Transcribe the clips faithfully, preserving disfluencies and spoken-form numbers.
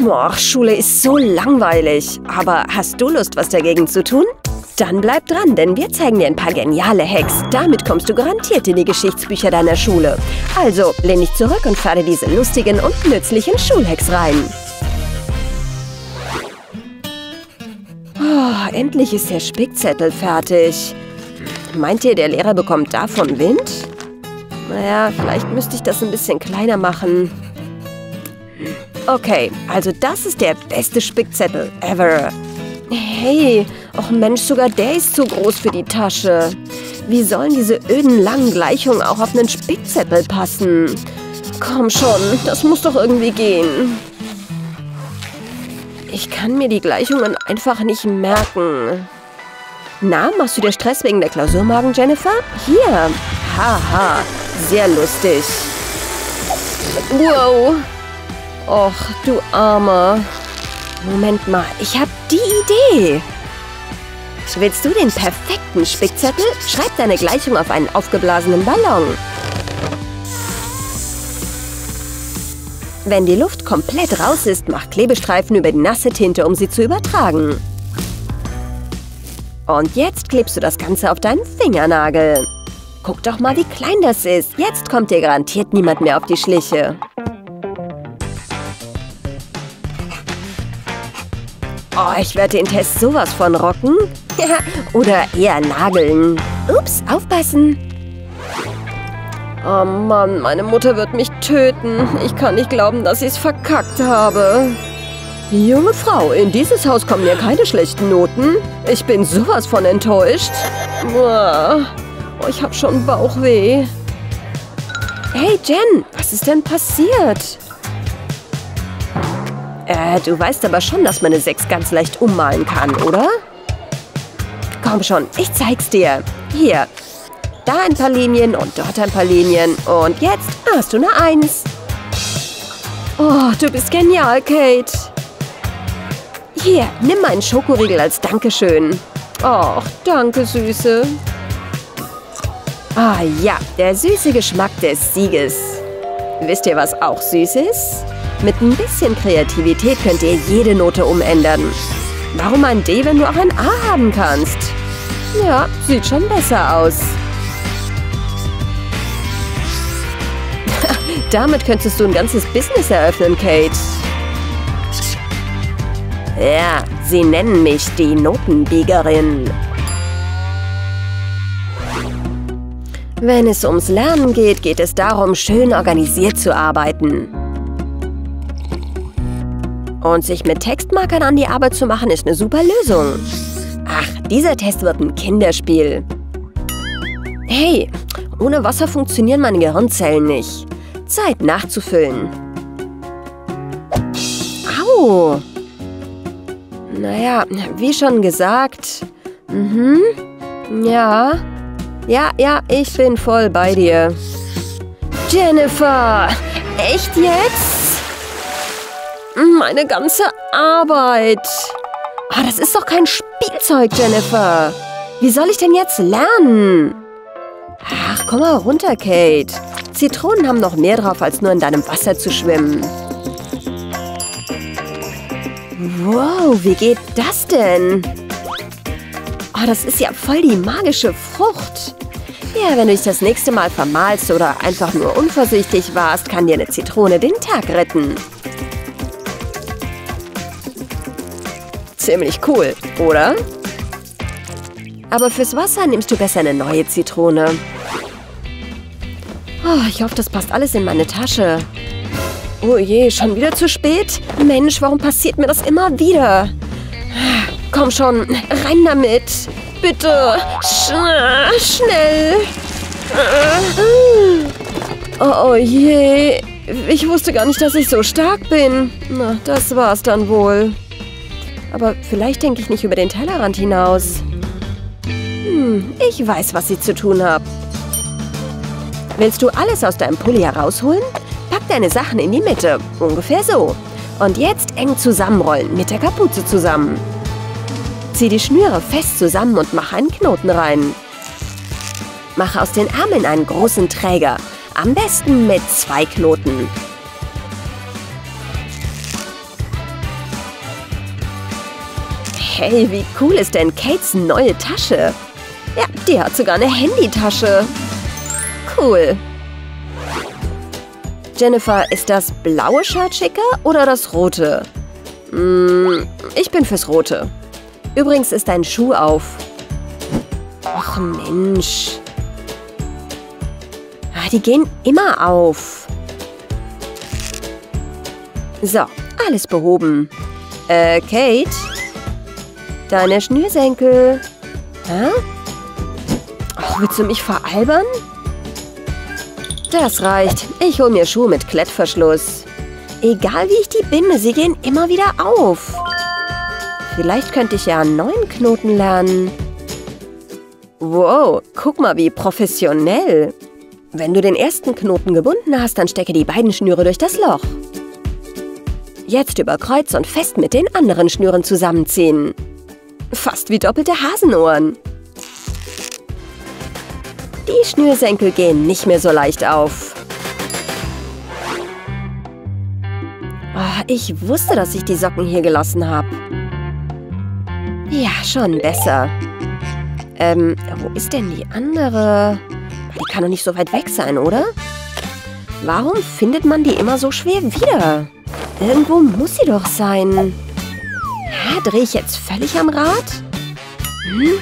Boah, Schule ist so langweilig. Aber hast du Lust, was dagegen zu tun? Dann bleib dran, denn wir zeigen dir ein paar geniale Hacks. Damit kommst du garantiert in die Geschichtsbücher deiner Schule. Also lehn dich zurück und fahr dir diese lustigen und nützlichen Schulhacks rein. Oh, endlich ist der Spickzettel fertig. Meint ihr, der Lehrer bekommt davon Wind? Naja, vielleicht müsste ich das ein bisschen kleiner machen. Okay, also das ist der beste Spickzettel ever. Hey, ach Mensch, sogar der ist zu groß für die Tasche. Wie sollen diese öden langen Gleichungen auch auf einen Spickzettel passen? Komm schon, das muss doch irgendwie gehen. Ich kann mir die Gleichungen einfach nicht merken. Na, machst du dir Stress wegen der Klausur morgen, Jennifer? Hier. Haha, sehr lustig. Wow. Och, du Armer. Moment mal, ich habe die Idee. Willst du den perfekten Spickzettel? Schreib deine Gleichung auf einen aufgeblasenen Ballon. Wenn die Luft komplett raus ist, mach Klebestreifen über die nasse Tinte, um sie zu übertragen. Und jetzt klebst du das Ganze auf deinen Fingernagel. Guck doch mal, wie klein das ist. Jetzt kommt dir garantiert niemand mehr auf die Schliche. Oh, ich werde den Test sowas von rocken. Oder eher nageln. Ups, aufpassen. Oh Mann, meine Mutter wird mich töten. Ich kann nicht glauben, dass ich es verkackt habe. Junge Frau, in dieses Haus kommen mir keine schlechten Noten. Ich bin sowas von enttäuscht. Oh, ich habe schon Bauchweh. Hey Jen, was ist denn passiert? Äh, du weißt aber schon, dass man eine sechs ganz leicht ummalen kann, oder? Komm schon, ich zeig's dir. Hier, da ein paar Linien und dort ein paar Linien. Und jetzt hast du eine eins. Oh, du bist genial, Kate. Hier, nimm meinen Schokoriegel als Dankeschön. Och, danke, Süße. Ah ja, der süße Geschmack des Sieges. Wisst ihr, was auch süß ist? Mit ein bisschen Kreativität könnt ihr jede Note umändern. Warum ein D, wenn du auch ein A haben kannst? Ja, sieht schon besser aus. Damit könntest du ein ganzes Business eröffnen, Kate. Ja, sie nennen mich die Notenbiegerin. Wenn es ums Lernen geht, geht es darum, schön organisiert zu arbeiten. Und sich mit Textmarkern an die Arbeit zu machen, ist eine super Lösung. Ach, dieser Test wird ein Kinderspiel. Hey, ohne Wasser funktionieren meine Gehirnzellen nicht. Zeit nachzufüllen. Au! Naja, wie schon gesagt. Mhm. Ja. Ja, ja, ich bin voll bei dir. Jennifer! Echt jetzt? Meine ganze Arbeit. Oh, das ist doch kein Spielzeug, Jennifer. Wie soll ich denn jetzt lernen? Ach, komm mal runter, Kate. Zitronen haben noch mehr drauf, als nur in deinem Wasser zu schwimmen. Wow, wie geht das denn? Oh, das ist ja voll die magische Frucht. Ja, wenn du dich das nächste Mal vermalst oder einfach nur unvorsichtig warst, kann dir eine Zitrone den Tag retten. Ziemlich cool, oder? Aber fürs Wasser nimmst du besser eine neue Zitrone. Oh, ich hoffe, das passt alles in meine Tasche. Oh je, schon wieder zu spät? Mensch, warum passiert mir das immer wieder? Komm schon, rein damit. Bitte. Sch schnell. Oh, oh je. Ich wusste gar nicht, dass ich so stark bin. Na, das war's dann wohl. Aber vielleicht denke ich nicht über den Tellerrand hinaus. Hm, ich weiß, was ich zu tun habe. Willst du alles aus deinem Pulli herausholen? Pack deine Sachen in die Mitte. Ungefähr so. Und jetzt eng zusammenrollen, mit der Kapuze zusammen. Zieh die Schnüre fest zusammen und mach einen Knoten rein. Mach aus den Ärmeln einen großen Träger. Am besten mit zwei Knoten. Hey, wie cool ist denn Kates neue Tasche? Ja, die hat sogar eine Handytasche. Cool. Jennifer, ist das blaue Shirt schicker oder das rote? Hm, ich bin fürs rote. Übrigens ist dein Schuh auf. Ach Mensch. Ach, die gehen immer auf. So, alles behoben. Äh, Kate? Deine Schnürsenkel. Hä? Ach, willst du mich veralbern? Das reicht. Ich hole mir Schuhe mit Klettverschluss. Egal wie ich die binde, sie gehen immer wieder auf. Vielleicht könnte ich ja einen neuen Knoten lernen. Wow, guck mal, wie professionell. Wenn du den ersten Knoten gebunden hast, dann stecke die beiden Schnüre durch das Loch. Jetzt über Kreuz und fest mit den anderen Schnüren zusammenziehen. Fast wie doppelte Hasenohren. Die Schnürsenkel gehen nicht mehr so leicht auf. Oh, ich wusste, dass ich die Socken hier gelassen habe. Ja, schon besser. Ähm, wo ist denn die andere? Die kann doch nicht so weit weg sein, oder? Warum findet man die immer so schwer wieder? Irgendwo muss sie doch sein. Hä, drehe ich jetzt völlig am Rad? Hm?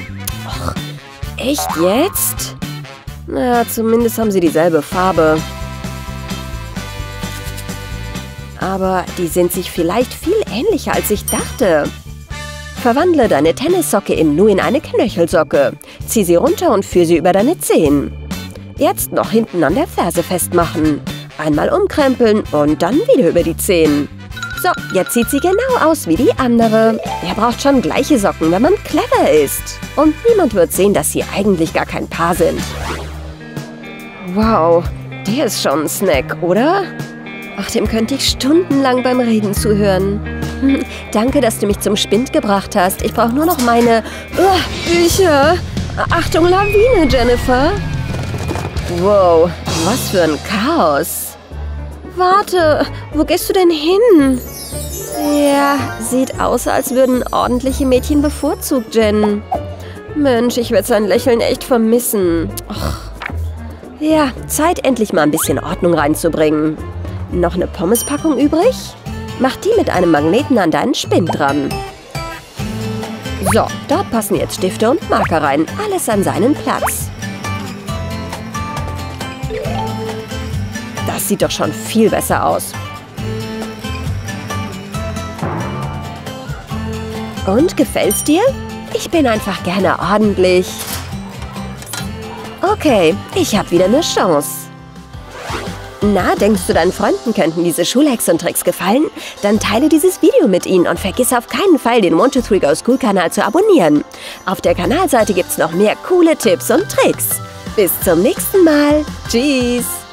Och, echt jetzt? Na, zumindest haben sie dieselbe Farbe. Aber die sind sich vielleicht viel ähnlicher, als ich dachte. Verwandle deine Tennissocke im Nu in eine Knöchelsocke. Zieh sie runter und führ sie über deine Zehen. Jetzt noch hinten an der Ferse festmachen. Einmal umkrempeln und dann wieder über die Zehen. So, jetzt sieht sie genau aus wie die andere. Er braucht schon gleiche Socken, wenn man clever ist. Und niemand wird sehen, dass sie eigentlich gar kein Paar sind. Wow, der ist schon ein Snack, oder? Ach, dem könnte ich stundenlang beim Reden zuhören. Hm, danke, dass du mich zum Spind gebracht hast. Ich brauche nur noch meine uh, Bücher. Achtung, Lawine, Jennifer. Wow, was für ein Chaos. Warte, wo gehst du denn hin? Ja, sieht aus, als würden ordentliche Mädchen bevorzugt, Jen. Mensch, ich werde sein Lächeln echt vermissen. Och. Ja, Zeit, endlich mal ein bisschen Ordnung reinzubringen. Noch eine Pommespackung übrig? Mach die mit einem Magneten an deinen Spind dran. So, dort passen jetzt Stifte und Marker rein. Alles an seinen Platz. Das sieht doch schon viel besser aus. Und, gefällt's dir? Ich bin einfach gerne ordentlich. Okay, ich habe wieder eine Chance. Na, denkst du, deinen Freunden könnten diese Schulhacks und Tricks gefallen? Dann teile dieses Video mit ihnen und vergiss auf keinen Fall, den one two three go school Kanal zu abonnieren. Auf der Kanalseite gibt's noch mehr coole Tipps und Tricks. Bis zum nächsten Mal. Tschüss.